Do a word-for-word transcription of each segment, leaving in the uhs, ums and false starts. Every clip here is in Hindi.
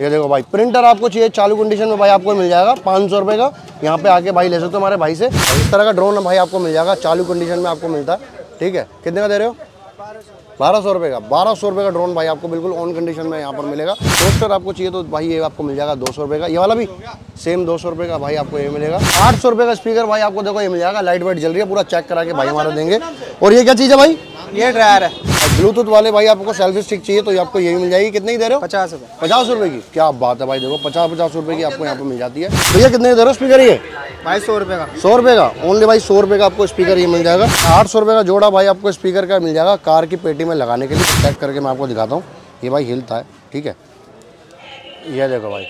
ये देखो भाई, प्रिंटर आपको चाहिए चालू कंडीशन में भाई आपको मिल जाएगा पाँच सौ रुपये का। यहाँ पे आके भाई ले सकते हो हमारे भाई से। इस तरह का ड्रोन भाई आपको मिल जाएगा, चालू कंडीशन में आपको मिलता है। ठीक है, कितने का दे रहे हो? बारह सौ रुपये का। बारह सौ रुपये का ड्रोन भाई आपको बिल्कुल ऑन कंडीशन में यहाँ पर मिलेगा। पोस्टर आपको चाहिए तो भाई ये आपको मिल जाएगा दो सौ रुपये का। ये वाला भी सेम दो सौ रुपये का भाई आपको ये मिलेगा। आठ सौ रुपये का स्पीकर भाई आपको देखो ये मिल जाएगा। लाइट वाइट जल रही है, पूरा चेक करा के भाई हमारा देंगे। और ये क्या चीज़ है भाई? ये ड्रायर है। ब्लूटूथ वाले भाई आपको सेल्फी स्टिक चाहिए तो ये आपको ये भी मिल जाएगी। कितने की दे रहे हो? पचास रुपये। पचास रुपये की, क्या बात है भाई। देखो पचास पचास रुपये की आपको यहाँ पे मिल जाती है। भैया कितने की दे रहे हो स्पीकर? ये भाई सौ रुपये का। सौ रुपये का ओनली भाई, सौ रुपये का आपको स्पीकर ये मिल जाएगा। आठ सौ रुपये का जोड़ा भाई आपको स्पीकर का मिल जाएगा कार की पेटी में लगाने के लिए। चेक करके मैं आपको दिखाता हूँ। ये भाई हिलता है, ठीक है। यह देखो भाई,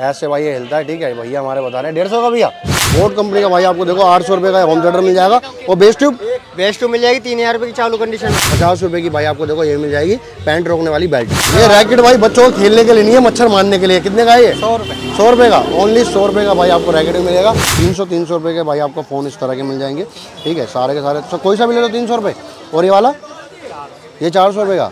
ऐसे भाई ये हिलता है, ठीक है। भैया हमारे बता रहे हैं डेढ़ सौ का। भैया बोट कंपनी का भाई आपको देखो आठ सौ रुपये का होम थिएटर मिल जाएगा। और बेस्ट ट्यूब बेस्ट ट्यूब मिल जाएगी तीन हज़ार रुपये की चालू कंडीशन। पचास रुपये की भाई आपको देखो ये मिल जाएगी पैंट रोकने वाली बेल्ट। ये रैकेट भाई बच्चों को खेलने के लिए नहीं है, मच्छर मारने के लिए। कितने का है ये? सौ रुपये। सौ रुपये का ओनली, सौ रुपये का भाई आपको रैकेट मिलेगा। तीन सौ तीन सौ रुपये के भाई आपको फ़ोन इस तरह के मिल जाएंगे, ठीक है। सारे के सारे सौ, कोई सा भी ले लो तीन सौ रुपये। और ये वाला ये चार सौ रुपये का।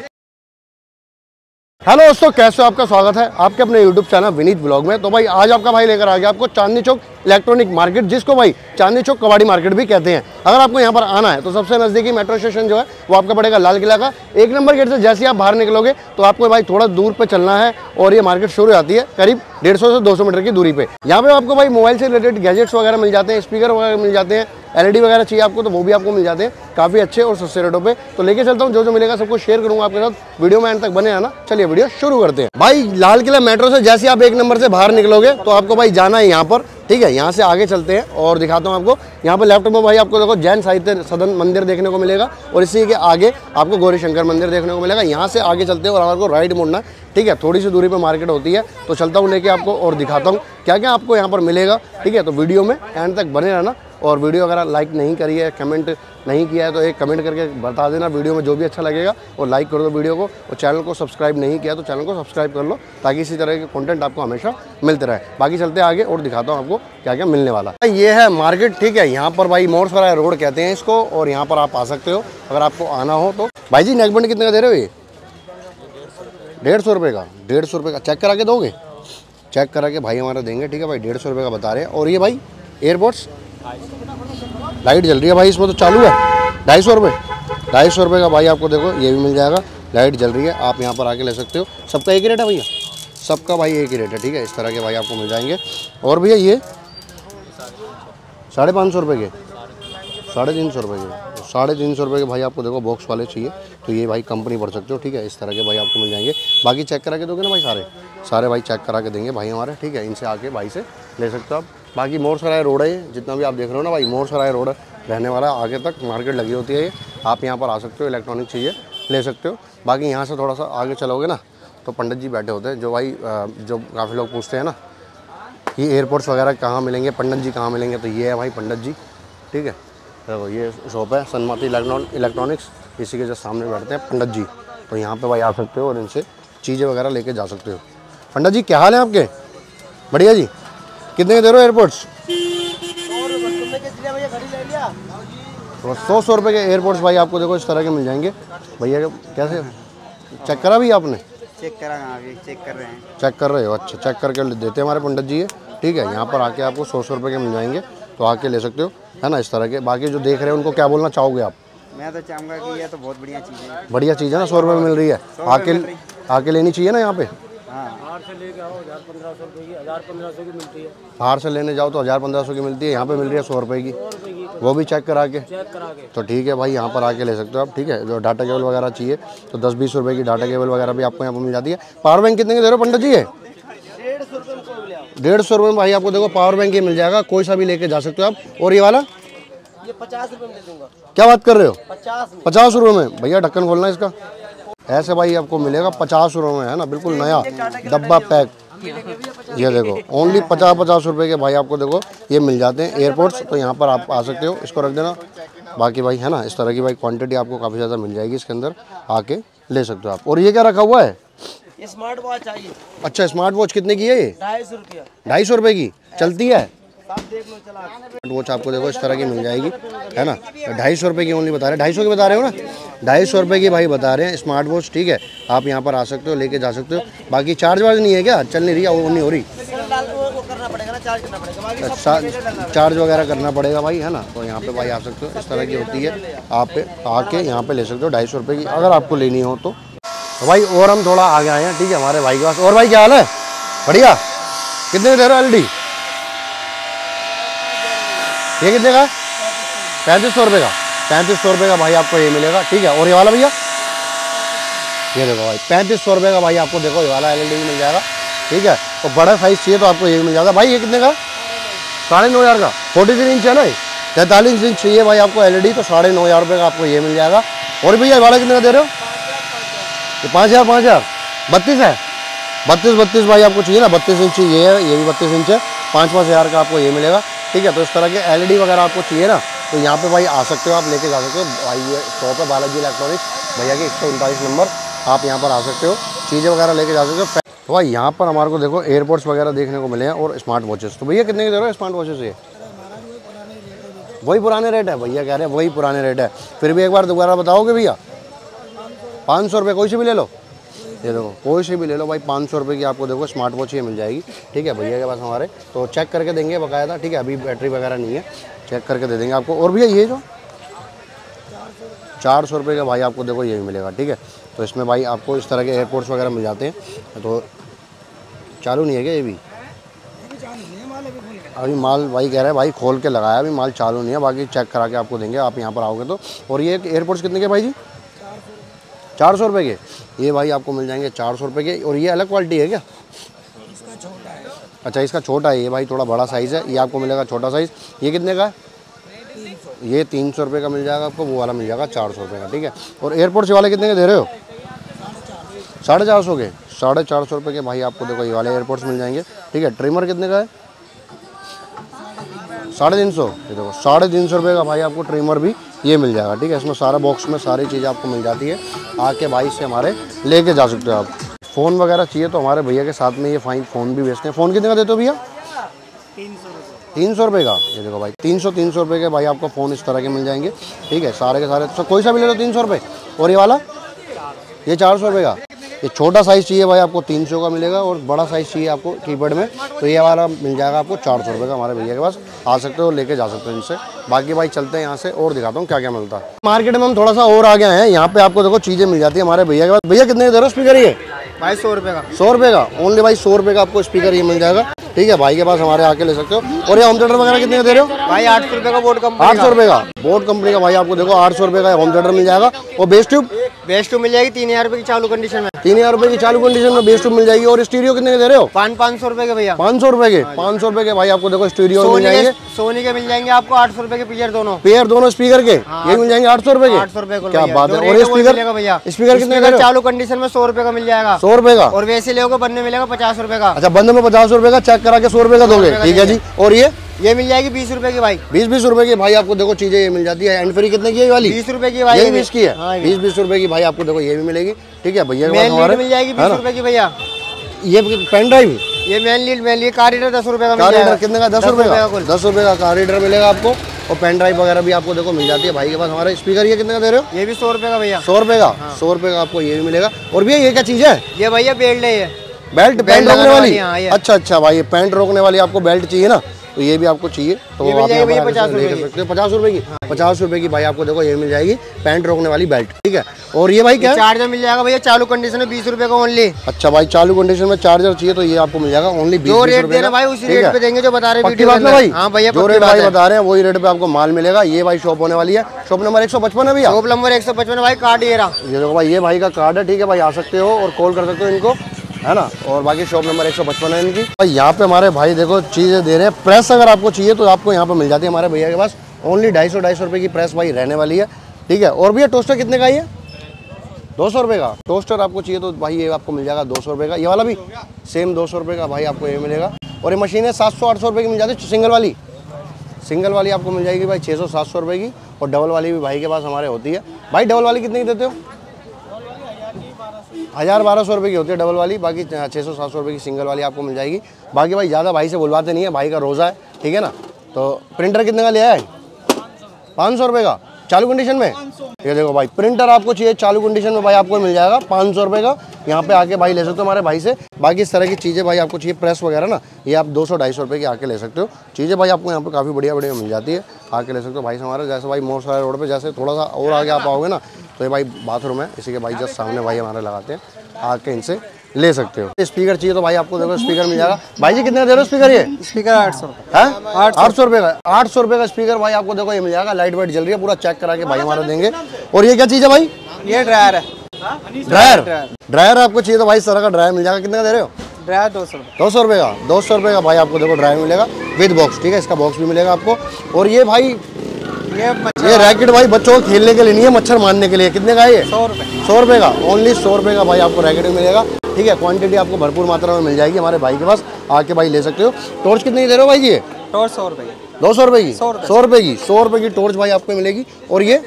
हेलो दोस्तों, कैसे हो? आपका स्वागत है आपके अपने यूट्यूब चैनल विनीत ब्लॉग में। तो भाई आज आपका भाई लेकर आ गया आपको चांदनी चौक इलेक्ट्रॉनिक मार्केट, जिसको भाई चांदनी चौक कबाड़ी मार्केट भी कहते हैं। अगर आपको यहाँ पर आना है तो सबसे नज़दीकी मेट्रो स्टेशन जो है वो आपका पड़ेगा लाल किला का एक नंबर गेट से। जैसे आप बाहर निकलोगे तो आपको भाई थोड़ा दूर पर चलना है और ये मार्केट शुरू हो जाती है करीब डेढ़ सौ से दो सौ मीटर की दूरी पे। यहाँ पे आपको भाई मोबाइल से रिलेटेड गैजेट्स वगैरह मिल जाते हैं, स्पीकर वगैरह मिल जाते हैं, एलईडी वगैरह चाहिए आपको तो वो भी आपको मिल जाते हैं काफ़ी अच्छे और सस्ते रेटों पे। तो लेके चलता हूँ, जो जो मिलेगा सबको शेयर करूँगा आपके साथ। वीडियो में एंड तक बने रहना। चलिए वीडियो शुरू करते हैं। भाई लाल किला मेट्रो से जैसे आप एक नंबर से बाहर निकलोगे तो आपको भाई जाना है यहाँ पर, ठीक है। यहाँ से आगे चलते हैं और दिखाता हूँ आपको। यहाँ पर लेफ्ट में भाई आपको देखो जैन साहित्य सदन मंदिर देखने को मिलेगा और इसी के आगे आपको गौरी शंकर मंदिर देखने को मिलेगा। यहाँ से आगे चलते हैं और आपको राइट मोड़ना, ठीक है। थोड़ी सी दूरी पे मार्केट होती है तो चलता हूँ लेके आपको और दिखाता हूँ क्या क्या आपको यहाँ पर मिलेगा, ठीक है। तो वीडियो में एंड तक बने रहना। और वीडियो अगर लाइक नहीं करी है, कमेंट नहीं किया है तो एक कमेंट करके बता देना वीडियो में जो भी अच्छा लगेगा। और लाइक कर दो वीडियो को। और चैनल को सब्सक्राइब नहीं किया तो चैनल को सब्सक्राइब कर लो ताकि इसी तरह के कंटेंट आपको हमेशा मिलते रहे। बाकी चलते आगे और दिखाता हूँ आपको क्या क्या मिलने वाला। ये है मार्केट, ठीक है। यहाँ पर भाई मोर सराय रोड कहते हैं इसको और यहाँ पर आप आ सकते हो अगर आपको आना हो तो। भाई जी नेकबैंड कितने का दे रहे हो? ये डेढ़ सौ रुपये का। डेढ़ सौ रुपये का चेक करा के दोगे? चेक करा के भाई हमारा देंगे, ठीक है भाई। डेढ़ सौ रुपये का बता रहे हैं। और ये भाई एयरबड्स, लाइट जल रही है भाई इसमें तो चालू है। ढाई सौ रुपये ढाई सौ रुपये का भाई आपको देखो ये भी मिल जाएगा। लाइट जल रही है, आप यहाँ पर आके ले सकते हो। सबका एक ही रेट है भैया? सबका भाई एक ही रेट है, ठीक है। इस तरह के भाई आपको मिल जाएंगे। और भैया ये साढ़े पाँच सौ रुपये के, साढ़े तीन सौ रुपये के, साढ़े तीन सौ रुपये के भाई आपको देखो बॉक्स वाले चाहिए तो ये भाई कंपनी भर सकते हो, ठीक है। इस तरह के भाई आपको मिल जाएंगे। बाकी चेक करा के दोगे ना भाई? सारे सारे भाई चेक करा के देंगे भाई हमारे, ठीक है। इनसे आके भाई से ले सकते हो आप। बाकी मोर सराय रोड है, जितना भी आप देख रहे हो ना भाई मोर सराय रोड रहने वाला। आगे तक मार्केट लगी होती है, आप यहाँ पर आ सकते हो, इलेक्ट्रॉनिक चाहिए ले सकते हो। बाकी यहाँ से थोड़ा सा आगे चलोगे ना तो पंडित जी बैठे होते हैं, जो भाई जो काफ़ी लोग पूछते हैं ना ये एयरपोर्ट्स वगैरह कहाँ मिलेंगे, पंडित जी कहाँ मिलेंगे, तो ये है भाई पंडित जी, ठीक है। देखो ये शॉप है सनमती इलेक्ट्रॉनिक्स, इसी के जो सामने बैठते हैं पंडित जी। तो यहाँ पर भाई आ सकते हो और इनसे चीज़ें वगैरह लेके जा सकते हो। पंडित जी क्या हाल है आपके? बढ़िया जी। कितने के दे रहे हो एयरपोर्ट्स? सौ सौ रुपये के एयरपोर्ट्स भाई आपको देखो इस तरह के मिल जाएंगे। भैया कैसे चेक करा भी आपने? चेक करा, चेक कर रहे हैं। चेक कर रहे हो? अच्छा, चेक करके देते हैं हमारे पंडित जी ये, ठीक है। यहाँ पर आके आपको सौ सौ रुपये के मिल जाएंगे तो आके ले सकते हो, है ना, इस तरह के। बाकी जो देख रहे हैं उनको क्या बोलना चाहोगे आप? मैं तो चाहूँगा कि ये तो बहुत बढ़िया चीज़ है, बढ़िया चीज़ है ना। सौ रुपये में मिल रही है, आके आके लेनी चाहिए ना यहाँ पे। बाहर से लेके आओ हज़ार पंद्रह सौ रुपये की, हज़ार पंद्रह सौ की मिलती है। बाहर से लेने जाओ तो हज़ार पंद्रह सौ की मिलती है, यहाँ पे मिल रही है सौ रुपये की, वो भी चेक करा के। तो ठीक है भाई, यहाँ पर आके ले सकते हो आप, ठीक है। जो डाटा केबल वगैरह चाहिए तो दस बीस रुपये की डाटा केबल वगैरह भी आपको यहाँ पर मिल जाती है। पावर बैंक कितने के दे रहे हो पंडित जी? है डेढ़ सौ रुपये में भाई आपको देखो पावर बैंक ये मिल जाएगा, कोई सा भी लेके जा सकते हो आप। और ये वाला ये पचास रुपये में दे दूँगा। क्या बात कर रहे हो? पचास रुपये में? भैया ढक्कन खोलना इसका। ऐसे भाई आपको मिलेगा पचास रुपये में, है ना, बिल्कुल नया डब्बा पैक। ये देखो ओनली पचास पचास रुपये के भाई आपको देखो ये मिल जाते हैं एयरपोर्ट्स। तो यहाँ पर आप आ सकते हो, इसको रख देना। बाकी भाई है ना इस तरह की भाई क्वांटिटी आपको काफ़ी ज़्यादा मिल जाएगी, इसके अंदर आके ले सकते हो आप। और ये क्या रखा हुआ है? Smart watch. अच्छा, स्मार्ट वॉच कितने की है ये? ढाई सौ रुपये। ढाई सौ रुपये की चलती है? वॉच आपको देखो इस तरह की मिल जाएगी, है ना। ढाई सौ रुपये की ओनली बता रहे हैं, ढाई सौ की बता रहे हो ना, ढाई सौ रुपये की भाई बता रहे हैं स्मार्ट वॉच। ठीक है, आप यहाँ पर आ सकते हो, लेके जा सकते हो। बाकी चार्ज वार्ज नहीं है क्या, चल नहीं रही है, वो नहीं हो रही, चार्ज वगैरह करना पड़ेगा भाई, है ना। तो यहाँ पे भाई आ सकते हो, इस तरह की होती है, आप आके यहाँ पे ले सकते हो ढाई सौ रुपये की, अगर आपको लेनी हो तो। भाई और हम थोड़ा आगे आए हैं, ठीक है, हमारे भाई के पास। और भाई क्या हाल है, बढ़िया। कितने दे रहे हो एल डी, ये कितने का, पैंतीस सौ रुपये का, पैंतीस सौ रुपये का भाई आपको ये मिलेगा, ठीक है। और ये वाला भैया, ये देखो भाई पैंतीस सौ रुपये का भाई आपको देखो ये वाला एल ई डी भी मिल जाएगा, ठीक है। और बड़ा साइज़ चाहिए तो आपको ये मिल जाएगा भाई। ये कितने का, साढ़े नौ हज़ार का, फोर्टी थ्री इंच है ना, तैंतालीस इंच चाहिए भाई आपको एलईडी, तो साढ़े नौ हज़ार रुपये का आपको ये मिल जाएगा। और भैया वाला कितने का दे रहे हो, पाँच हज़ार, पाँच हज़ार बत्तीस है, बत्तीस बत्तीस भाई आपको चाहिए ना, बत्तीस इंच ये है, ये भी बत्तीस इंच है, पाँच पाँच हज़ार का आपको ये मिलेगा, ठीक है। तो इस तरह के एलईडी वगैरह आपको चाहिए ना, तो यहाँ पे भाई आ सकते हो, आप लेके जा सकते हो। भाई ये शॉप है बालाजी इलेक्ट्रॉनिक्स, भैया के एक सौ उनतालीस नंबर, आप यहाँ पर आ सकते हो, चीज़ें वगैरह लेके जा सकते हो। तो भाई यहाँ पर हमारे को देखो एयरपोर्ट्स वगैरह देखने को मिले हैं और स्मार्ट वॉचेस। तो भैया कितने की दे रहे हो स्मार्ट वॉचेस, ये वही पुराने रेट है, भैया कह रहे हैं वही पुराने रेट है, फिर भी एक बार दोबारा बताओगे भैया। पाँच सौ रुपये कोई से भी ले लो, ये देखो कोई से भी ले लो भाई, पाँच सौ रुपये की आपको देखो स्मार्ट वॉच ये मिल जाएगी, ठीक है। भैया के पास हमारे तो चेक करके देंगे बकायदा, ठीक है, अभी बैटरी वगैरह नहीं है, चेक करके दे देंगे आपको। और भैया ये जो चार सौ रुपये का भाई आपको देखो ये भी मिलेगा, ठीक है। तो इसमें भाई आपको इस तरह के एयरपोर्ट्स वगैरह मिल जाते हैं। तो चालू नहीं है क्या ये भी, अभी माल भाई कह रहा है भाई खोल के लगाया, अभी माल चालू नहीं है, बाकी चेक करा के आपको देंगे, आप यहाँ पर आओगे तो। और ये एयरपोर्ट्स कितने के भाई जी, चार सौ रुपये के, ये भाई आपको मिल जाएंगे चार सौ रुपये के। और ये अलग क्वालिटी है क्या, अच्छा इसका छोटा है, ये भाई थोड़ा बड़ा साइज़ है, ये आपको मिलेगा छोटा साइज़। ये कितने का है, ये तीन सौ रुपये का मिल जाएगा आपको, वो वाला मिल जाएगा चार सौ रुपये का, ठीक है। और एयरपोर्ट्स वाले कितने के दे रहे हो, साढ़े चार सौ के, साढ़े चार सौ रुपये के भाई आपको देखो ये वाले एयरपोर्ट्स मिल जाएंगे, ठीक है। ट्रिमर कितने का है, साढ़े तीन सौ, ये देखो साढ़े तीन सौ रुपये का भाई आपको ट्रिमर भी ये मिल जाएगा, ठीक है। इसमें सारा बॉक्स में सारी चीज़ आपको मिल जाती है, आके भाई से हमारे लेके जा सकते हो आप। फ़ोन वगैरह चाहिए तो हमारे भैया के साथ में ये फाइन फ़ोन भी बेचते हैं। फ़ोन कितने का देते हो भैया, तीन सौ रुपये का, ये देखो भाई तीन सौ तीन सौ रुपये के भाई आपको फ़ोन इस तरह के मिल जाएंगे, ठीक है, सारे के सारे, तो कोई सा भी ले लो तीन सौ रुपये। और ये वाला, ये चार सौ रुपये का, ये छोटा साइज़ चाहिए भाई आपको तीन सौ का मिलेगा, और बड़ा साइज़ चाहिए आपको कीपैड में तो ये वाला मिल जाएगा आपको चार सौ रुपये का, हमारे भैया के पास आ सकते हो, लेके जा सकते हो इनसे। बाकी भाई चलते हैं यहाँ से और दिखाता हूँ क्या क्या मिलता है मार्केट में। हम थोड़ा सा और आ गए हैं, यहाँ पे आपको देखो चीज़ें मिल जाती है हमारे भैया के पास। भैया कितने की दे रहे हो स्पीकर, ये भाई सौ रुपये का, सौ रुपये का ओनली भाई, सौ रुपये का आपको स्पीकर ये मिल जाएगा, ठीक है, भाई के पास हमारे आके ले सकते हो। और ये होम थिएटर वगैरह कितने का दे रहे हो भाई, आठ सौ रुपये का, बोट कंपनी आठ सौ रुपये का, बोट कंपनी का भाई आपको देखो आठ सौ रुपये का होम थिएटर मिल जाएगा। और बेस ट्यूब, बेस ट्यूब मिल जाएगी तीन हज़ार रुपये की चालू कंडीशन में, तीन हज़ार रुपये की चालू कंडीशन में बेस ट्यूब मिल जाएगी। और स्टीरियो कितने के दे रहे हो, पाँच पाँच सौ रुपये के भैया, पाँच सौ रुपये के, पाँच सौ रुपये के भाई आपको देखो स्टीरियो मिल जाएंगे, सोनी के मिल जाएंगे आपको आठ सौ रुपये के पेयर, दोनों पेयर दोनों स्पीकर के ये मिल जाएंगे आठ सौ रुपये के, आठ सौ रुपये को, क्या बात है। और स्पीकर भैया, स्पीकर कितने का, चालू कंडीशन में सौ रुपये का मिल जाएगा, सौ रुपये का। और वैसे लोगों को बंद मिलेगा पचास रुपये का, अच्छा बंद में पचास रुपये का, चेक करा के सौ रुपये का दोगे, ठीक है जी। और ये ये मिल जाएगी बीस रुपए की भाई, बीस बीस रुपए की भाई आपको देखो चीजें ये मिल जाती है। एंड फ्री कितने की है वाली, बीस रुपए की भाई, बीस की है, बीस बीस रुपए की भाई आपको देखो ये भी मिलेगी, ठीक है। भैया मिल जाएगी बीस रुपए की भैया। ये पेन ड्राइव, ये main lead main lead card reader दस रुपए का, कार रीडर कितने का, दस रुपए का, दस रुपए का कार रीडर मिलेगा आपको। और पेन ड्राइव वगैरह भी आपको देखो मिल जाती है भाई के पास हमारे। स्पीकर ये कितने का दे रहे हो, ये भी सौ रुपए का भैया, सौ रुपए का, सौ रुपए का आपको ये भी मिलेगा। और भैया ये क्या चीज है, ये भैया बेल्ट है, बेल्ट बेल्ट रोकने वाली, अच्छा अच्छा भाई ये पैंट रोकने वाली आपको बेल्ट चाहिए ना, तो ये भी आपको चाहिए तो आप यहाँ पचास रुपये पचास रुपये की पचास रुपये की भाई आपको देखो ये मिल जाएगी, पैंट रोकने वाली बेल्ट, ठीक है। और ये भाई क्या चार्जर मिल जाएगा भैया, चालू कंडीशन में बीस रुपये का ओनली, अच्छा भाई चालू कंडीशन में चार्जर चाहिए तो ये आपको मिल जाएगा ओनली बीस रुपये, जो बता रहे हैं जो रेट भाई बता रहे हैं वही रेट पे आपको माल मिलेगा। ये भाई शॉप होने वाली है, शॉप नंबर एक सौ पचपन है भैया, शॉप नंबर एक सौ पचपन भाई, कार्ड ये देखो भाई ये भाई का कार्ड है, ठीक है भाई आ सकते हो और कॉल कर सकते हो इनको, है ना। और बाकी शॉप नंबर एक सौ पचपन है इनकी। भाई यहाँ पे हमारे भाई देखो चीज़ें दे रहे हैं, प्रेस अगर आपको चाहिए तो आपको यहाँ पे मिल जाती है हमारे भैया के पास, ओनली ढाई सौ ढाई सौ रुपये की प्रेस भाई रहने वाली है, ठीक है। और भैया टोस्टर कितने का है, दो सौ रुपये का टोस्टर आपको चाहिए तो भाई ये आपको मिल जाएगा दो सौ रुपये का, ये वाला भी सेम दो सौ रुपये का भाई आपको ये मिलेगा। और ये मशीनें सात सौ आठ सौ रुपये की मिल जाती है, सिंगल वाली, सिंगल वाली आपको मिल जाएगी भाई छः सौ सात सौ रुपये की, और डबल वाली भी भाई के पास हमारे होती है। भाई डबल वाली कितने की देते हो, हज़ार बारह सौ रुपये की होती है डबल वाली, बाकी छः सौ सात सौ रुपये की सिंगल वाली आपको मिल जाएगी। बाकी भाई ज़्यादा भाई से बुलवाते नहीं है, भाई का रोज़ा है, ठीक है ना, तो प्रिंटर कितने का लिया है? पाँच सौ रुपये का चालू कंडीशन में। ये देखो भाई प्रिंटर आपको चाहिए चालू कंडीशन में भाई आपको मिल जाएगा पाँच सौ रुपये का। यहाँ पे आके भाई ले सकते हो हमारे भाई से। बाकी इस तरह की चीज़ें भाई आपको चाहिए प्रेस वगैरह ना, ये आप दो सौ ढाई सौ रुपये की आके ले सकते हो। चीज़ें भाई आपको यहाँ पे काफ़ी बढ़िया बढ़िया मिल जाती है, आके ले सकते हो भाई से हमारे। जैसे भाई मोर सराय रोड पर जैसे थोड़ा सा और आगे आप आओगे ना तो ये भाई बाथरूम है, इसी के भाई जस्ट सामने भाई हमारे लगाते हैं, आके इनसे ले सकते हो। स्पीकर चाहिए तो भाई आपको देखो स्पीकर मिल जाएगा। भाई जी कितने दे रहे हो स्पीकर? ये स्पीकर आठ सौ आठ सौ रुपये का आठ सौ रुपये का स्पीकर भाई आपको देखो ये मिल जाएगा। लाइट वाइट जल रही है, पूरा चेक करा के भाई हमारा देंगे। और ये क्या चीज़ है भाई? ये ड्रायर है। ड्रायर ड्रायर आपको चाहिए तो भाई सारा का ड्रायर मिल जाएगा। कितने का दे रहे हो ड्रायर? दो सौ दो सौ रुपये का दो सौ रुपये का भाई आपको देखो ड्रायर मिलेगा विद बॉक्स। ठीक है, इसका बॉक्स भी मिलेगा आपको। और ये भाई ये रैकेट भाई बच्चों को खेलने के लिए नहीं है, मच्छर मारने के लिए। कितने का है ये? सौ रुपये सौ रुपये का ओनली सौ रुपये का भाई आपको रैकेट मिलेगा। ठीक है, क्वांटिटी आपको भरपूर मात्रा में मिल जाएगी हमारे भाई के पास, आके भाई ले सकते हो। टॉर्च कितने की दे रहे हो भाई ये? टॉर्च सौ रुपये की दो सौ रुपये की सौ रुपये की सौ रुपये की टॉर्च भाई आपको मिलेगी। और ये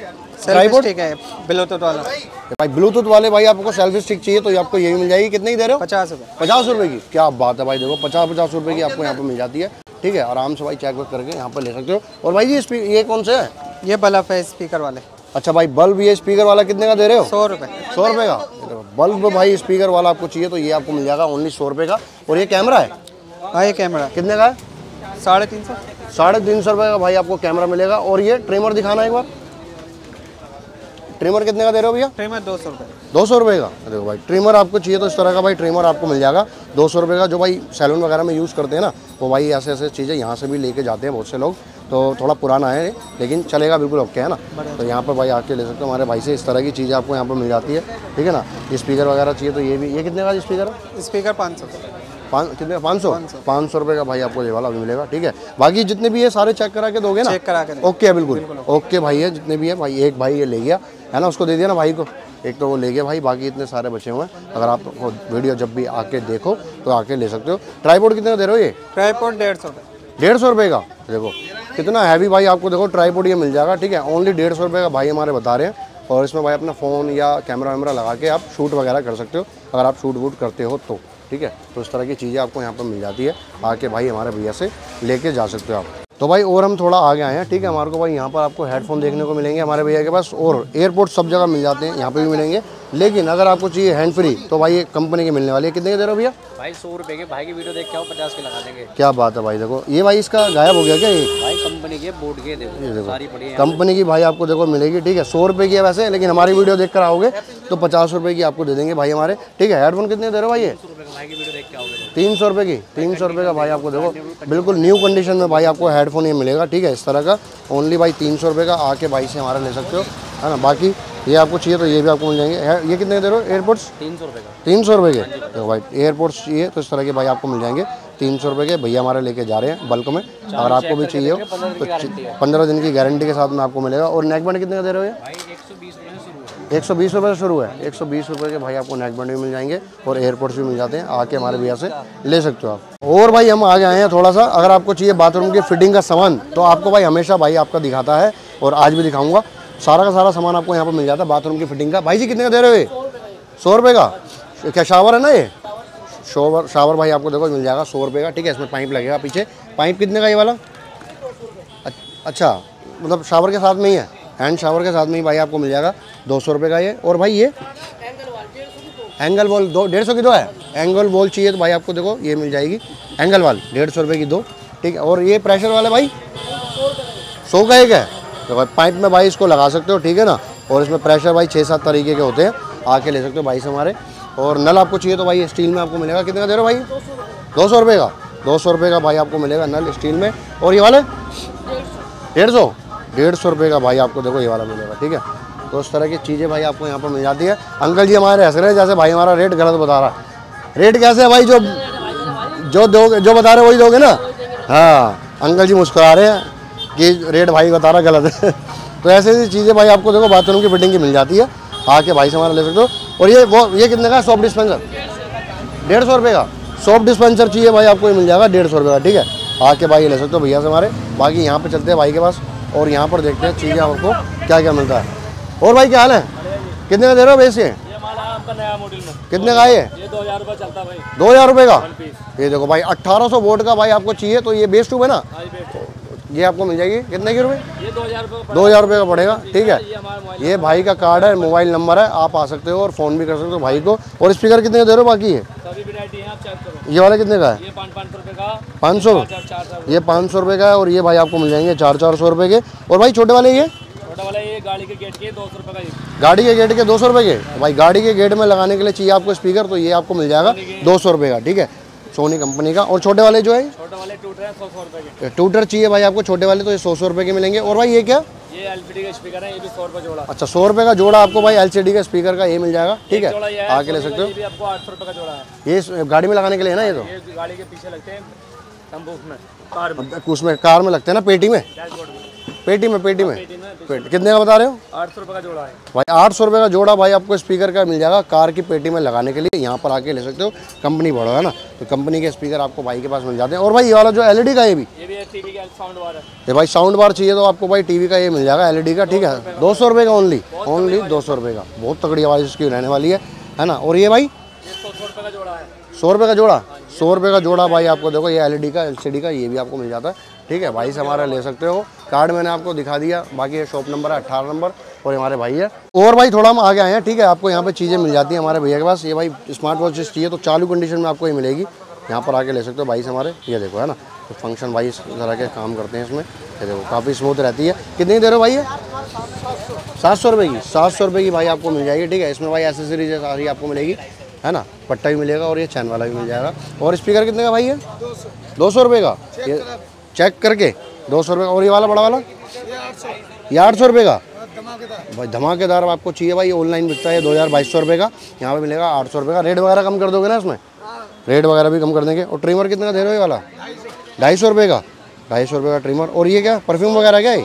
ट्राइपॉड ठीक है ब्लूटूथ वाला भाई, ब्लूटूथ वाले भाई आपको सेल्फी स्टिक चाहिए तो ये आपको यही मिल जाएगी। कितने की दे रहे हो? पचास रुपये पचास रुपये की क्या बात है भाई, देखो पचास पचास रुपये की आपको यहाँ पर मिल जाती है। ठीक है, आराम से भाई चेक वर्क करके यहाँ पर ले सकते हो। और भाई जी स्पीकर ये कौन से है? ये बल्ब है स्पीकर वाले। अच्छा भाई बल्ब ये स्पीकर वाला कितने का दे रहे हो? सौ रुपये सौ रुपये का बल्ब भाई स्पीकर वाला आपको चाहिए तो ये आपको मिल जाएगा ओनली सौ रुपये का। और ये कैमरा है? हाँ ये कैमरा कितने का है? साढ़े तीन सौ साढ़े तीन सौ रुपये का भाई आपको कैमरा मिलेगा। और ये ट्रिमर दिखाना एक बार, ट्रिमर कितने का दे रहे हो भैया? ट्रिमर दो सौ रुपये दो सौ रुपये का। देखो भाई ट्रिमर आपको चाहिए तो इस तरह का भाई ट्रिमर आपको मिल जाएगा दो सौ रुपये का। जो भाई सैलून वगैरह में यूज़ करते हैं ना वो भाई ऐसे ऐसे चीज़ें यहाँ से भी लेके जाते हैं बहुत से लोग, तो थोड़ा पुराना है लेकिन चलेगा बिल्कुल ओके है ना। तो यहाँ पर भाई आके ले सकते हो हमारे भाई से, इस तरह की चीज़ें आपको यहाँ पर मिल जाती है। ठीक है ना, स्पीकर वगैरह चाहिए तो ये भी। ये कितने का स्पीकर? स्पीकर पाँच सौ पाँच कितने पाँच सौ पाँच सौ रुपये का भाई आपको ये वाला भी मिलेगा। ठीक है, बाकी जितने भी ये सारे चेक करा के दोगे ना? चेक करा के ओके है बिल्कुल ओके भाई है जितने भी है भाई। एक भाई ये ले गया है ना, उसको दे दिया ना भाई को, एक तो वो ले गया भाई, बाकी इतने सारे बचे हुए हैं। अगर आप तो वीडियो जब भी आके देखो तो आके ले सकते हो। ट्राइपॉड कितने का दे रहे हो ये? ट्राइपॉड डेढ़ सौ डेढ़ सौ रुपये का। देखो कितना हैवी भाई आपको देखो ट्राइपॉड ये मिल जाएगा। ठीक है, ओनली डेढ़ सौ रुपये का भाई हमारे बता रहे हैं। और इसमें भाई अपना फ़ोन या कैमरा वैमरा लगा के आप शूट वगैरह कर सकते हो अगर आप शूट वूट करते हो तो। ठीक है, तो इस तरह की चीज़ें आपको यहाँ पर मिल जाती है, आके भाई हमारे भैया से लेके जा सकते हो आप। तो भाई और हम थोड़ा आगे आए हैं। ठीक है, हमारे को भाई यहाँ पर आपको हेडफोन देखने को मिलेंगे हमारे भैया के पास। और एयरपोर्ट सब जगह मिल जाते हैं, यहाँ पे भी मिलेंगे। लेकिन अगर आपको चाहिए हैंड फ्री तो भाई ये कंपनी के मिलने वाले। कितने के दे रहे हो भैया? भाई सौ रुपये के। भाई की वीडियो देख के आओ, पचास के लगा देंगे। क्या बात है भाई, देखो ये भाई इसका गायब हो गया क्या ये? भाई कंपनी के बोर्ड के देखो कंपनी की भाई आपको देखो मिलेगी। ठीक है, सौ रुपये की है वैसे, लेकिन हमारी वीडियो देख कर आओगे तो पचास रुपये की आपको दे देंगे भाई हमारे। ठीक है, हेडफोन कितने दे रहे हो भाई ये? तीन सौ रुपये की तीन सौ रुपये का भाई आपको देखो बिल्कुल न्यू कंडीशन में भाई आपको हेडफोन ये मिलेगा। ठीक है, इस तरह का ओनली भाई तीन सौ रुपये का आके भाई से हमारा ले सकते हो है ना। बाकी ये आपको चाहिए तो ये भी आपको मिल जाएंगे। ये कितने दे रहे हो एयरपोर्ट्स? तीन सौ रुपये का तीन सौ रुपये के। देखो भाई एयरपोर्ट्स चाहिए तो इस तरह के भाई आपको मिल जाएंगे तीन सौ रुपये के। भैया हमारे लेके जा रहे हैं बल्क में, अगर आपको भी चाहिए हो तो पंद्रह दिन की गारंटी के साथ में आपको मिलेगा। और नेकबैंड कितने का दे रहे हो? एक सौ बीस रुपये से शुरू है, एक सौ बीस रुपये के भाई आपको नेकबैंड भी मिल जाएंगे और एयरपोर्ट्स भी मिल जाते हैं, आके हमारे भैया से ले सकते हो आप। और भाई हम आगे आए हैं थोड़ा सा, अगर आपको चाहिए बाथरूम की फिटिंग का सामान तो आपको भाई हमेशा भाई आपका दिखाता है और आज भी दिखाऊंगा। सारा का सारा सामान आपको यहाँ पर मिल जाता है बाथरूम की फिटिंग का। भाई जी कितने का दे रहे हो ये? सौ रुपये का। क्या शावर है ना ये? शोवर शावर भाई आपको देखो मिल जाएगा सौ रुपये का। ठीक है, इसमें पाइप लगेगा पीछे। पाइप कितने का ये वाला? अच्छा, मतलब शावर के साथ में ही है, हैंड शावर के साथ में ही भाई आपको मिल जाएगा दो सौ रुपये का ये। और भाई ये एंगल वॉल दो डेढ़ सौ की दो है। एंगल वॉल चाहिए तो भाई आपको देखो ये मिल जाएगी एंगल वॉल डेढ़ सौ रुपये की दो। ठीक है, और ये प्रेशर वाला भाई सौ का एक है। तो भाई पाइप में भाई इसको लगा सकते हो। ठीक है ना, और इसमें प्रेशर भाई छः सात तरीके के होते हैं, आके ले सकते हो भाई से हमारे। और नल आपको चाहिए तो भाई स्टील में आपको मिलेगा। कितने का दे रहे हो भाई? दो सौ रुपये का दो सौ रुपये का भाई आपको मिलेगा नल स्टील में। और ये वाले डेढ़ सौ डेढ़ सौ रुपये का भाई आपको देखो ये वाला मिलेगा। ठीक है, तो उस तरह की चीज़ें भाई आपको यहाँ पर मिल जाती है। अंकल जी हमारे हंस रहे हैं जैसे भाई हमारा रेट गलत बता रहा है। रेट कैसे है भाई? जो जो दोगे जो बता रहे वही दोगे ना। हाँ, अंकल जी मुस्कुरा रहे हैं कि रेट भाई बता रहा गलत है। तो ऐसी ऐसी चीज़ें भाई आपको देखो बाथरूम की फिटिंग की मिल जाती है, आके भाई से हमारा ले सकते हो। और ये वो ये कितने का? सॉफ्ट डिस्पेंसर डेढ़ सौ रुपये का। सॉफ्ट डिस्पेंसर चाहिए भाई आपको मिल जाएगा डेढ़ सौ रुपये का। ठीक है, आके भाई ले सकते हो भैया से हमारे। बाकी यहाँ पर चलते हैं भाई के पास और यहाँ पर देखते हैं चीज़ें आपको क्या क्या मिलता है। और भाई क्या हाल है? कितने का दे रहे हो वैसे? कितने का ये? दो हज़ार रुपये चलता भाई दो हज़ार रुपये का। ये देखो भाई अट्ठारह सौ वोल्ट का भाई आपको चाहिए तो ये बेस्ट ट्यूब है ना, ये आपको मिल जाएगी कितने की रुपये? दो हज़ार रुपये दो हज़ार रुपये का पड़ेगा। ठीक है, ये भाई का कार्ड है, मोबाइल नंबर है, आप आ सकते हो और फ़ोन भी कर सकते हो भाई को। और स्पीकर कितने का दे रहे हो? बाकी है ये वाला कितने का है? पाँच सौ रुपये, ये पाँच सौ रुपये का है। और ये भाई आपको मिल जाएंगे चार चार सौ रुपये के। और भाई छोटे वाले ये वाला ये गाड़ी के गेट के दो सौ रुपये का, गाड़ी के गेट के दो सौ रुपये के। भाई गाड़ी के गेट में लगाने के लिए चाहिए आपको स्पीकर, तो ये आपको मिल जाएगा दो सौ रुपये का। ठीक है, सोनी कंपनी का। और छोटे वाले जो है, छोटे वाले ट्यूटर सौ सौ रुपये के, ट्यूटर चाहिए भाई आपको छोटे वाले, तो ये सौ सौ रुपये के मिलेंगे। और भाई ये क्या? ये एलसीडी का स्पीकर है, ये भी सौ रुपये जोड़ा। अच्छा, सौ रुपये का जोड़ा आपको भाई एलसीडी का स्पीकर का ये मिल जाएगा। ठीक है, आके ले सकते हो। आपको आठ सौ रुपये का जोड़ा है, ये गाड़ी में लगाने के लिए ना। ये तो गाड़ी के पीछे लगते हैं, उसमें कार में लगते हैं ना, पेटी में पेटी में पेटी में पेटी कितने का बता रहे हो? आठ सौ रुपये का जोड़ा है भाई, आठ सौ रुपये का जोड़ा भाई आपको स्पीकर का मिल जाएगा कार की पेटी में लगाने के लिए। यहाँ पर आके ले सकते हो, कंपनी बड़ा है ना, तो कंपनी के स्पीकर आपको भाई के पास मिल जाते हैं। और भाई ये वाला जो एलईडी का, ये भी ये भी टीवी का साउंड बार है। ये भाई साउंड बार चाहिए तो आपको भाई टीवी का ये मिल जाएगा एलईडी का। ठीक है, दो सौ रुपये का, ओनली ओनली दो सौ रुपये का। बहुत तगड़ी आवाज़ इसकी रहने वाली है, है ना। और ये भाई सौ रुपये का जोड़ा है, सौ रुपये का जोड़ा सौ रुपये का जोड़ा भाई आपको। देखो ये एलईडी का एलसीडी का ये भी आपको मिल जाता है। ठीक है, भाई से हमारा ले सकते हो। कार्ड मैंने आपको दिखा दिया, बाकी ये शॉप नंबर है अट्ठारह नंबर और हमारे भाई है। और भाई थोड़ा हम आगे आए हैं। ठीक है, आपको यहाँ पे चीज़ें मिल जाती हैं हमारे भैया के पास। ये भाई स्मार्ट वॉच चाहिए तो चालू कंडीशन में आपको ये मिलेगी, यहाँ पर आके ले सकते हो भाई से हमारे। ये देखो है ना, तो फंक्शन भाई इस तरह के काम करते हैं इसमें। ये देखो काफ़ी स्मूथ रहती है। कितनी देर हो भाई? है सात सौ रुपये की, सात सौ रुपये की भाई आपको मिल जाएगी। ठीक है, इसमें भाई एसेसरीज है सारी आपको मिलेगी, है ना। पट्टा भी मिलेगा और ये चैन वाला भी मिल जाएगा। और स्पीकर कितने का भाई है? दो सौ रुपये का, ये चेक करके दो सौ रुपये का। और ये वाला बड़ा वाला ये आठ सौ रुपये का भाई, धमाकेदार आपको चाहिए भाई। ऑनलाइन बिकता है दो हज़ार बाईस सौ रुपये का, यहाँ पे मिलेगा आठ सौ रुपये का। रेट वगैरह कम कर दोगे ना इसमें? रेट वगैरह भी कम कर देंगे। और ट्रिमर कितने का दे रहे हो? ये वाला ढाई सौ रुपये का, ढाई सौ रुपये का ट्रिमर। और ये क्या परफ्यूम वगैरह क्या है?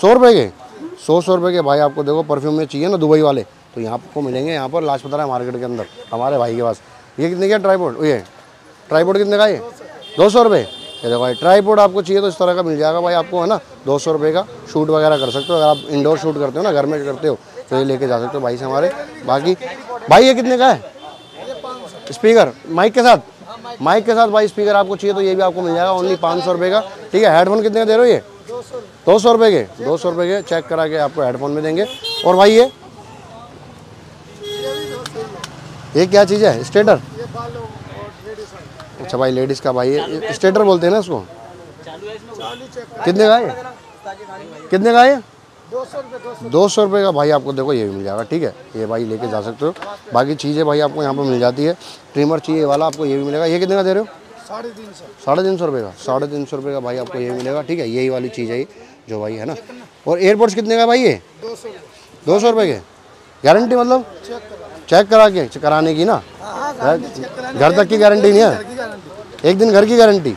सौ रुपये के, सौ सौ रुपये के भाई आपको। देखो परफ्यूम में चाहिए ना दुबई वाले, तो यहाँ आपको मिलेंगे यहाँ पर लाजपत राय मार्केट के अंदर हमारे भाई के पास। ये कितने का ट्राईपोर्ड? ये ट्राईपोर्ड कितने का है? दो सौ रुपये। ये देखो भाई ट्राईपोड आपको चाहिए तो इस तरह का मिल जाएगा भाई आपको, है ना, दो सौ रुपये का। शूट वगैरह कर सकते हो, अगर आप इंडोर शूट करते हो ना, घर में करते हो तो ये लेके जा सकते हो भाई से हमारे। बाकी भाई ये कितने का है? स्पीकर माइक के साथ, माइक के साथ भाई स्पीकर आपको चाहिए तो ये भी आपको मिल जाएगा ओनली पाँच सौ रुपये का। ठीक है, हेडफोन कितने का दे रहे हो? ये दो सौ रुपये के, दो सौ रुपये के चेक करा के आपको हेडफोन में देंगे। और भाई ये ये क्या चीज़ है? स्ट्रेटर। अच्छा भाई लेडीज़ का भाई है, स्ट्रेटर बोलते हैं ना इसको। कितने का है? कितने का है? दो सौ रुपये का भाई आपको। देखो ये भी मिल जाएगा। ठीक है, ये भाई लेके जा सकते हो। बाकी चीज़ें भाई आपको यहाँ पर मिल जाती है। ट्रिमर चाहिए वाला आपको ये भी मिलेगा। ये कितने का दे रहे हो? साढ़े तीन सौ साढ़े तीन सौ रुपये का, साढ़े तीन सौ रुपये का भाई आपको ये मिलेगा। ठीक है, यही वाली चीज़ है जो भाई, है ना। और एयरपोर्ट्स कितने का भाई? ये दो सौ रुपये के, गारंटी मतलब चेक करा के कराने की ना, घर तक की गारंटी नहीं है, एक दिन घर की गारंटी,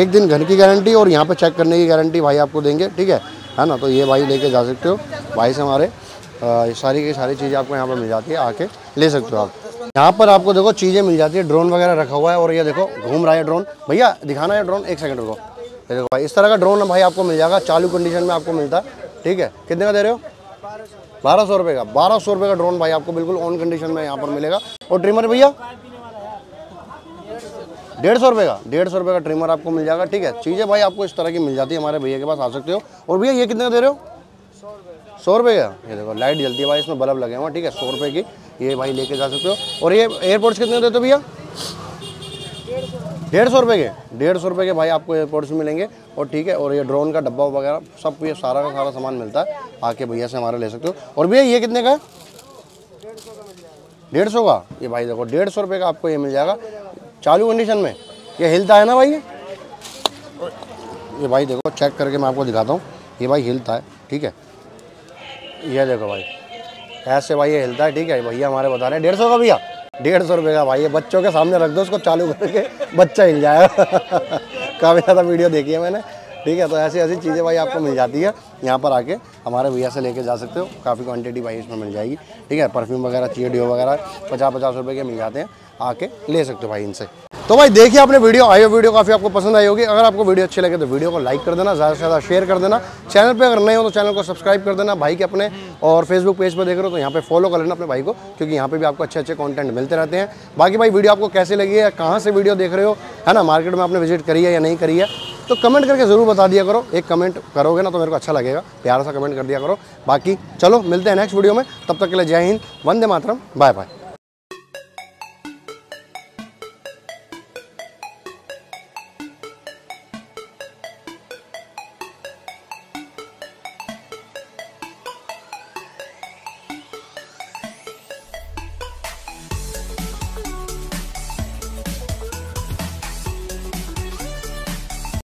एक दिन घर की गारंटी और यहाँ पे चेक करने की गारंटी भाई आपको देंगे। ठीक है, है ना। तो ये भाई लेके जा सकते हो भाई से हमारे। आ, सारी की सारी चीज़ें आपको यहाँ पे मिल जाती है, आके ले सकते हो आप। यहाँ पर आपको देखो चीज़ें मिल जाती है, ड्रोन वगैरह रखा हुआ है। और ये देखो घूम रहा है ड्रोन, भैया दिखाना है ड्रोन एक सेकेंड रुको। ये देखो भाई इस तरह का ड्रोन भाई आपको मिल जाएगा, चालू कंडीशन में आपको मिलता है। ठीक है, कितने का दे रहे हो? बारह सौ रुपये का, बारह सौ रुपये का ड्रोन भाई आपको बिल्कुल ऑन कंडीशन में यहाँ पर मिलेगा। और ट्रिमर भैया डेढ़ सौ रुपये का, डेढ़ सौ रुपये का ट्रिमर आपको मिल जाएगा। ठीक है, चीज़ें भाई आपको इस तरह की मिल जाती है, हमारे भैया के पास आ सकते हो। और भैया ये कितने का दे रहे हो? सौ रुपये का। ये देखो लाइट जलती है भाई, इसमें बल्ब लगे हुआ। ठीक है, सौ रुपये की ये भाई लेके जा सकते हो। और ये एयरपोर्ट्स कितने देते हो भैया? डेढ़ सौ रुपये के, डेढ़ सौ रुपये के भाई आपको एयरपोर्ट्स मिलेंगे। और ठीक है, और ये ड्रोन का डब्बा वगैरह सब ये सारा का सारा सामान मिलता है, आके भैया से हमारा ले सकते हो। और भैया ये कितने का है? डेढ़ सौ का। ये भाई देखो डेढ़ सौ रुपये का आपको ये मिल जाएगा, चालू कंडीशन में। ये हिलता है ना भाई, ये ये भाई देखो चेक करके मैं आपको दिखाता हूँ। ये भाई हिलता है, ठीक है, ये देखो भाई ऐसे भाई ये हिलता है। ठीक है, भैया हमारे बता रहे हैं डेढ़ सौ का। भैया डेढ़ सौ रुपये का भाई ये बच्चों के सामने रख दो उसको, चालू करके बच्चा हिल जाएगा। काफ़ी ज़्यादा वीडियो देखी है मैंने। ठीक है, तो ऐसी ऐसी चीज़ें भाई आपको मिल जाती है, यहाँ पर आके हमारे भैया से लेके जा सकते हो। काफ़ी क्वांटिटी भाई इसमें मिल जाएगी। ठीक है, परफ्यूम वगैरह चाहिए, डिओ वगैरह पचास पचास रुपये के मिल जाते हैं, आके ले सकते हो भाई इनसे। तो भाई देखिए आपने वीडियो आई हो, वीडियो काफ़ी आपको पसंद आई होगी। अगर आपको वीडियो अच्छी लगे तो वीडियो को लाइक कर देना, ज़्यादा से ज़्यादा शेयर कर देना। चैनल पे अगर नए हो तो चैनल को सब्सक्राइब कर देना भाई के अपने। और फेसबुक पेज पर देख रहे हो तो यहाँ पे फॉलो कर लेना अपने भाई को, क्योंकि यहाँ पे भी आपको अच्छे अच्छे कॉन्टेंट मिलते रहते हैं। बाकी भाई वीडियो आपको कैसे लगी है, कहाँ से वीडियो देख रहे हो, है ना, मार्केट में आपने विजिट करी है या नहीं करी है, तो कमेंट करके ज़रूर बता दिया करो, एक कमेंट करोगे ना तो मेरे को अच्छा लगेगा, प्यारा सा कमेंट कर दिया करो। बाकी चलो मिलते हैं नेक्स्ट वीडियो में, तब तक के लिए जय हिंद, वंदे मातरम, बाय बाय।